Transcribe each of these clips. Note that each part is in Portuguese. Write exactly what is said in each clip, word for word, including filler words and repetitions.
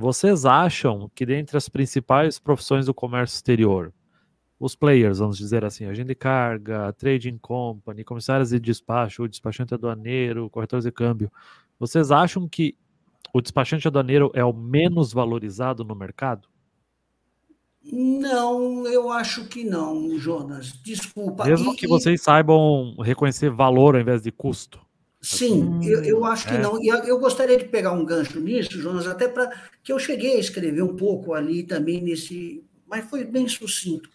Vocês acham que dentre as principais profissões do comércio exterior, os players, vamos dizer assim, agente de carga, trading company, comissários de despacho, despachante aduaneiro, corretores de câmbio, vocês acham que o despachante aduaneiro é o menos valorizado no mercado? Não, eu acho que não, Jonas. Desculpa. Mesmo e, que vocês e... saibam reconhecer valor ao invés de custo. Sim, eu, eu acho que é. não. E eu gostaria de pegar um gancho nisso, Jonas, até para que eu cheguei a escrever um pouco ali também nesse... Mas foi bem sucinto.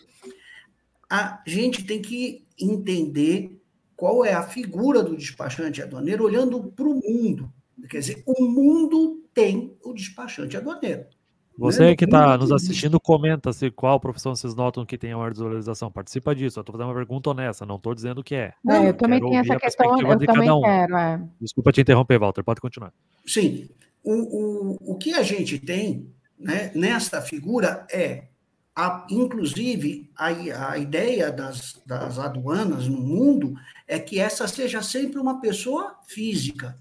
A gente tem que entender qual é a figura do despachante aduaneiro olhando para o mundo. Quer dizer, o mundo tem o despachante aduaneiro. Você que está nos assistindo, comenta se qual profissão vocês notam que tem a maior desvalorização. Participa disso. Eu estou fazendo uma pergunta honesta, não estou dizendo que é. Não, eu também tenho essa questão, eu também quero. É. Desculpa te interromper, Walter, pode continuar. Sim. O, o, o que a gente tem, né, nesta figura é, a, inclusive, a, a ideia das, das aduanas no mundo é que essa seja sempre uma pessoa física.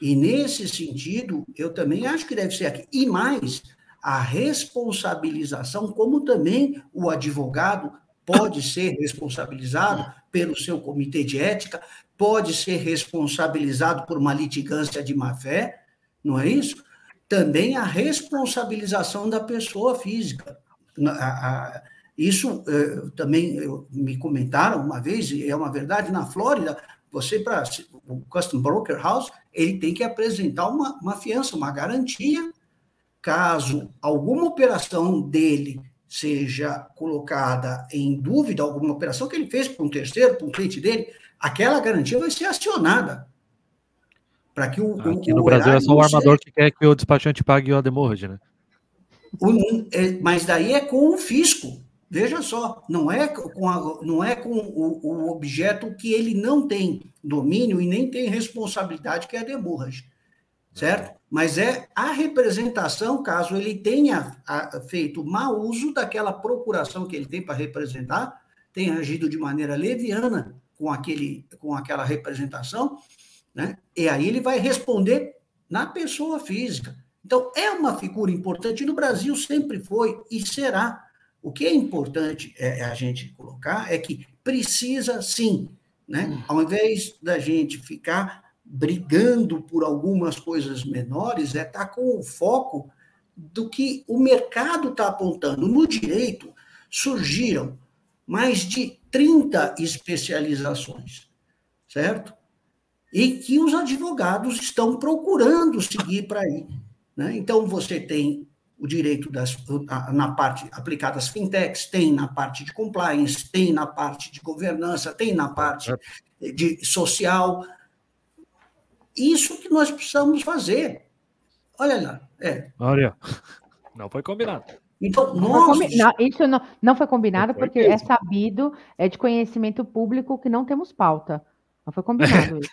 E, nesse sentido, eu também acho que deve ser aqui. E mais... a responsabilização, como também o advogado pode ser responsabilizado pelo seu comitê de ética, pode ser responsabilizado por uma litigância de má-fé, não é isso? Também a responsabilização da pessoa física. Isso também me comentaram uma vez, e é uma verdade, na Flórida, você, para o Custom Broker House, ele tem que apresentar uma, uma fiança, uma garantia. Caso alguma operação dele seja colocada em dúvida, alguma operação que ele fez para um terceiro, para um cliente dele, aquela garantia vai ser acionada. Para que o, Aqui o, no o Brasil é só o armador seja... que quer que o despachante pague a demorragem, né? O, mas daí é com o fisco. Veja só, não é com, a, não é com o, o objeto que ele não tem domínio e nem tem responsabilidade, que é a demorragem. Certo? Mas é a representação, caso ele tenha feito mau uso daquela procuração que ele tem para representar, tenha agido de maneira leviana com, aquele, com aquela representação, né? E aí ele vai responder na pessoa física. Então, é uma figura importante, no Brasil sempre foi e será. O que é importante é a gente colocar é que precisa, sim, né? Ao invés da gente ficar... brigando por algumas coisas menores, é estar com o foco do que o mercado está apontando. No direito, surgiram mais de trinta especializações, certo? E que os advogados estão procurando seguir para aí, né? Então, você tem o direito das, na parte aplicada às fintechs, tem na parte de compliance, tem na parte de governança, tem na parte de social... Isso que nós precisamos fazer. Olha lá. É. Olha, não foi combinado. Então, não foi combi... não, isso não, não foi combinado, não foi porque mesmo. É sabido, é de conhecimento público que não temos pauta. Não foi combinado isso.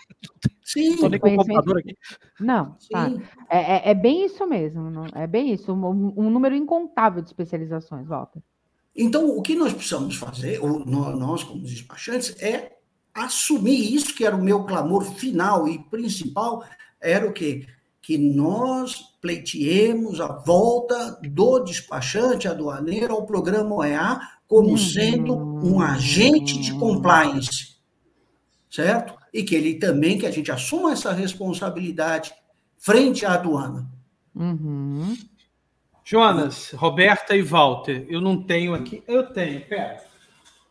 Sim. Tô nem com o computador aqui. Não, tá. é, é, é bem isso mesmo. Não? É bem isso. Um, um número incontável de especializações, Walter. Então, o que nós precisamos fazer, ou nós como despachantes, é assumir isso, que era o meu clamor final e principal, era o quê? Que nós pleiteemos a volta do despachante aduaneiro ao programa O E A como sendo um agente de compliance, certo? E que ele também, que a gente assuma essa responsabilidade frente à aduana. Uhum. Jonas, Roberta e Walter, eu não tenho aqui... Eu tenho, pera.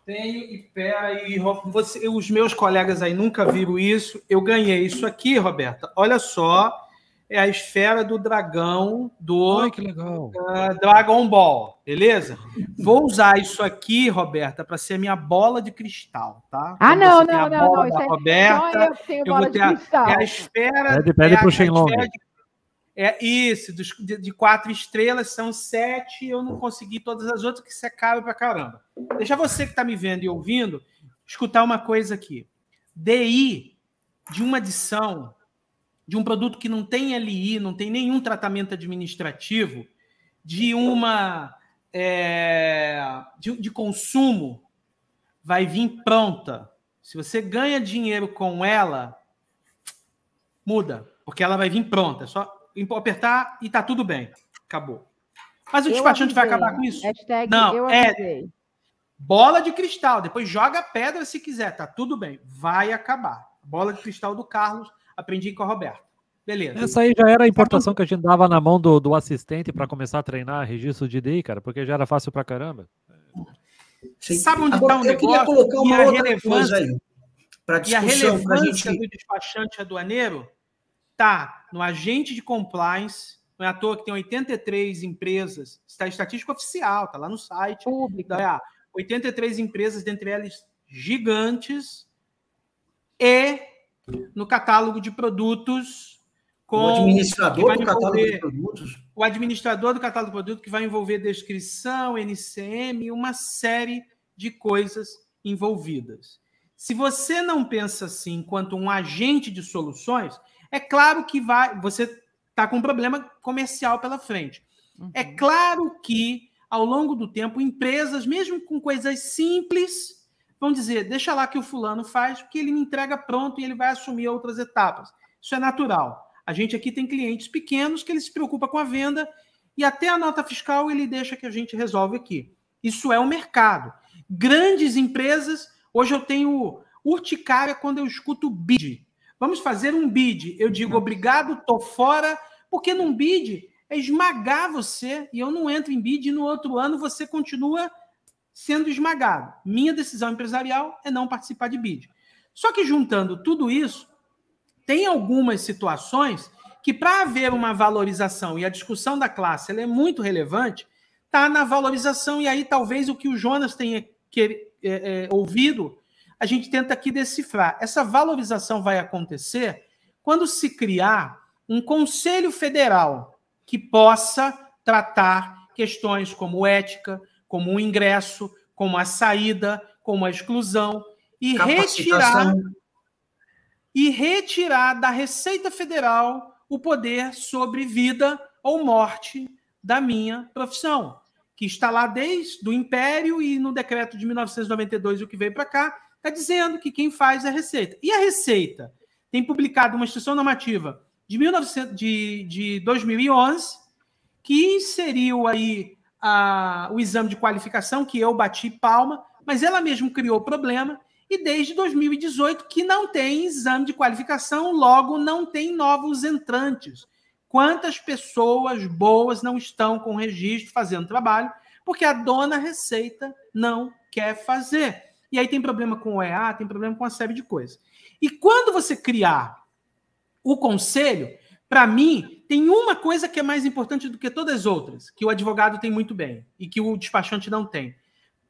Tenho e pé e você, os meus colegas aí nunca viram isso. Eu ganhei isso aqui, Roberta. Olha só, é a esfera do dragão do Ai, que legal. Uh, Dragon Ball, beleza? Vou usar isso aqui, Roberta, para ser minha bola de cristal, tá? Ah, então, não, não, não, bola, não. Isso é... Roberta, não, eu, eu vou ter a, é a esfera. Pede, pede é pro Shenlong. É isso, dos, de, de quatro estrelas, são sete, eu não consegui todas as outras, que isso é caro pra caramba. Deixa você que está me vendo e ouvindo escutar uma coisa aqui. D I de uma adição, de um produto que não tem L I, não tem nenhum tratamento administrativo, de uma é, de, de consumo, vai vir pronta. Se você ganha dinheiro com ela, muda, porque ela vai vir pronta, é só apertar e tá tudo bem. Acabou. Mas o despachante vai acabar com isso? Hashtag não, eu é bola de cristal. Depois joga pedra se quiser, tá tudo bem. Vai acabar. Bola de cristal do Carlos. Aprendi com a Roberta. Beleza. Essa aí já era a importação que a gente dava na mão do, do assistente para começar a treinar registro de D I, cara, porque já era fácil pra caramba. Sabe onde está um negócio? Eu queria colocar uma outra coisa aí. Pra discussão, e a relevância gente... do despachante aduaneiro está no agente de compliance, não é à toa que tem oitenta e três empresas, está estatística oficial, está lá no site. Pública. Da O E A, oitenta e três empresas, dentre elas gigantes, e no catálogo de produtos com... O administrador do catálogo de produtos? O administrador do catálogo de produtos que vai envolver descrição, N C M, uma série de coisas envolvidas. Se você não pensa assim enquanto um agente de soluções, é claro que vai, você está com um problema comercial pela frente. Uhum. É claro que, ao longo do tempo, empresas, mesmo com coisas simples, vão dizer, deixa lá que o fulano faz, porque ele me entrega pronto e ele vai assumir outras etapas. Isso é natural. A gente aqui tem clientes pequenos que ele se preocupa com a venda e até a nota fiscal ele deixa que a gente resolve aqui. Isso é o mercado. Grandes empresas... Hoje eu tenho urticária quando eu escuto B I D. Vamos fazer um B I D. Eu digo obrigado, tô fora, porque num B I D é esmagar você e eu não entro em B I D e no outro ano você continua sendo esmagado. Minha decisão empresarial é não participar de B I D. Só que juntando tudo isso, tem algumas situações que para haver uma valorização e a discussão da classe ela é muito relevante, tá na valorização e aí talvez o que o Jonas tenha que É, é, ouvido, a gente tenta aqui decifrar. Essa valorização vai acontecer quando se criar um conselho federal que possa tratar questões como ética, como o ingresso, como a saída, como a exclusão, e retirar, e retirar da Receita Federal o poder sobre vida ou morte da minha profissão, que está lá desde o Império e no decreto de mil novecentos e noventa e dois, o que veio para cá, está dizendo que quem faz é a Receita. E a Receita tem publicado uma instrução normativa de, mil e novecentos, de, de dois mil e onze, que inseriu aí a, o exame de qualificação, que eu bati palma, mas ela mesma criou o problema, e desde dois mil e dezoito que não tem exame de qualificação, logo não tem novos entrantes. Quantas pessoas boas não estão com registro fazendo trabalho porque a dona Receita não quer fazer. E aí tem problema com o O E A, tem problema com uma série de coisas. E quando você criar o conselho, para mim, tem uma coisa que é mais importante do que todas as outras, que o advogado tem muito bem e que o despachante não tem.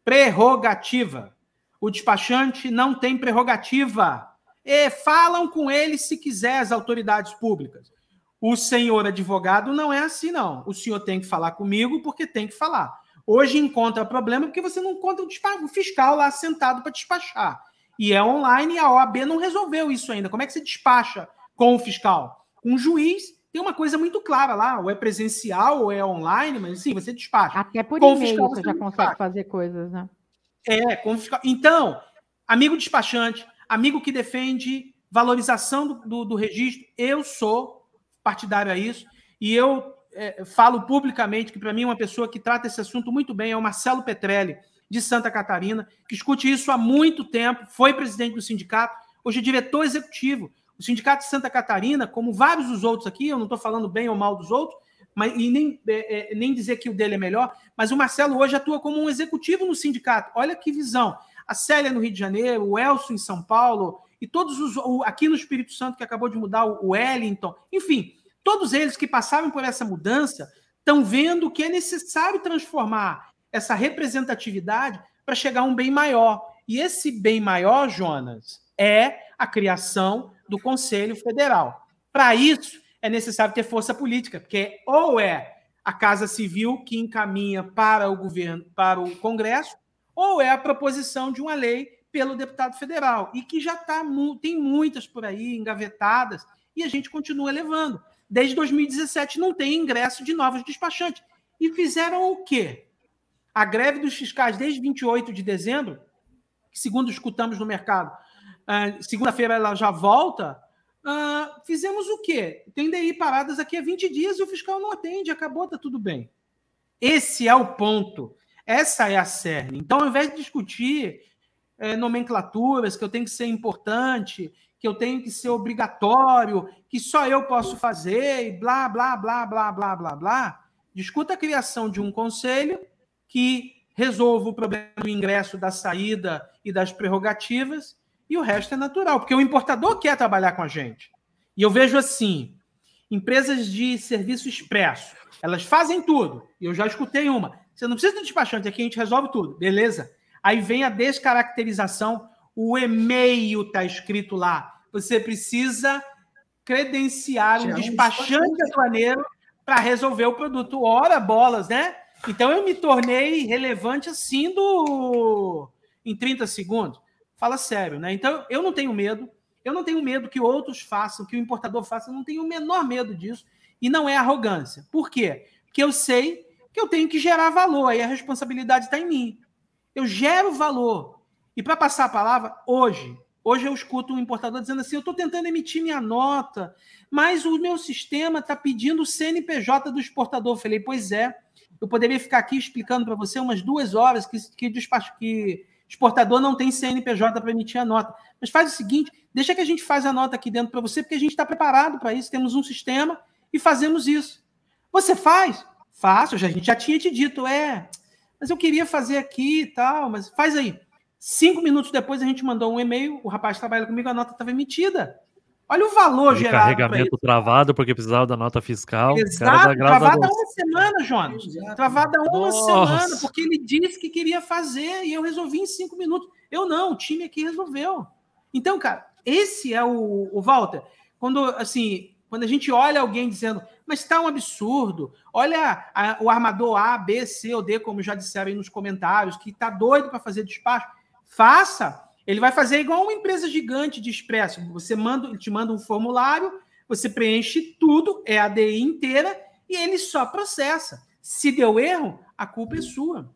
Prerrogativa. O despachante não tem prerrogativa. E falam com ele se quiser as autoridades públicas. O senhor advogado não é assim, não. O senhor tem que falar comigo porque tem que falar. Hoje encontra problema porque você não encontra o fiscal lá sentado para despachar. E é online e a O A B não resolveu isso ainda. Como é que você despacha com o fiscal? Um juiz tem uma coisa muito clara lá. Ou é presencial ou é online, mas sim, você despacha. Até por com e-mail fiscal, você já consegue despacha. fazer coisas, né? É, com o fiscal. Então, amigo despachante, amigo que defende valorização do, do, do registro, eu sou... partidário a isso, e eu é, falo publicamente que, para mim, uma pessoa que trata esse assunto muito bem é o Marcelo Petrelli, de Santa Catarina, que discute isso há muito tempo, foi presidente do sindicato, hoje é diretor executivo. O sindicato de Santa Catarina, como vários dos outros aqui, eu não estou falando bem ou mal dos outros, mas, e nem, é, é, nem dizer que o dele é melhor, mas o Marcelo hoje atua como um executivo no sindicato. Olha que visão. A Célia no Rio de Janeiro, o Elson em São Paulo... e todos os... aqui no Espírito Santo, que acabou de mudar, o Wellington, enfim, todos eles que passaram por essa mudança estão vendo que é necessário transformar essa representatividade para chegar a um bem maior. E esse bem maior, Jonas, é a criação do Conselho Federal. Para isso, é necessário ter força política, porque ou é a Casa Civil que encaminha para o governo, para o Congresso, ou é a proposição de uma lei pelo deputado federal, e que já tá, tem muitas por aí engavetadas, e a gente continua levando. Desde dois mil e dezessete não tem ingresso de novos despachantes. E fizeram o quê? A greve dos fiscais desde vinte e oito de dezembro, que segundo escutamos no mercado, segunda-feira ela já volta, Ah, fizemos o quê? Tem D I paradas aqui há vinte dias e o fiscal não atende, acabou, tá tudo bem. Esse é o ponto. Essa é a cerne. Então, ao invés de discutir é, nomenclaturas, que eu tenho que ser importante, que eu tenho que ser obrigatório, que só eu posso fazer, e blá, blá, blá, blá, blá, blá, blá, discuta a criação de um conselho que resolva o problema do ingresso, da saída e das prerrogativas, e o resto é natural, porque o importador quer trabalhar com a gente. E eu vejo assim, empresas de serviço expresso, elas fazem tudo. E eu já escutei uma. Você não precisa de despachante, aqui a gente resolve tudo. Beleza. Aí vem a descaracterização, o e-mail está escrito lá. Você precisa credenciar um despachante aduaneiro para resolver o produto. Ora, bolas, né? Então, eu me tornei relevante assim do... em trinta segundos. Fala sério, né? Então, eu não tenho medo. Eu não tenho medo que outros façam, que o importador faça. Eu não tenho o menor medo disso. E não é arrogância. Por quê? Porque eu sei que eu tenho que gerar valor. Aí a responsabilidade está em mim. Eu gero valor. E para passar a palavra, hoje, hoje eu escuto um importador dizendo assim, eu estou tentando emitir minha nota, mas o meu sistema está pedindo o C N P J do exportador. Eu falei, pois é. Eu poderia ficar aqui explicando para você umas duas horas que, que despacho que... exportador não tem C N P J para emitir a nota. Mas faz o seguinte, deixa que a gente faz a nota aqui dentro para você, porque a gente está preparado para isso, temos um sistema e fazemos isso. Você faz? Faço, já, a gente já tinha te dito, é, mas eu queria fazer aqui e tal, mas faz aí. Cinco minutos depois a gente mandou um e-mail, o rapaz trabalha comigo, a nota estava emitida. Olha o valor gerado. Carregamento travado porque precisava da nota fiscal. Exato, travada há uma semana, Jonas. Travada há uma semana, porque ele disse que queria fazer e eu resolvi em cinco minutos. Eu não, o time aqui resolveu. Então, cara, esse é o, o Walter. Quando, assim, quando a gente olha alguém dizendo, mas está um absurdo, olha a, o armador A, B, C ou D, como já disseram aí nos comentários, que está doido para fazer despacho, faça. Ele vai fazer igual uma empresa gigante de expresso. Você manda, ele te manda um formulário, você preenche tudo, é a D I inteira, e ele só processa. Se deu erro, a culpa é sua.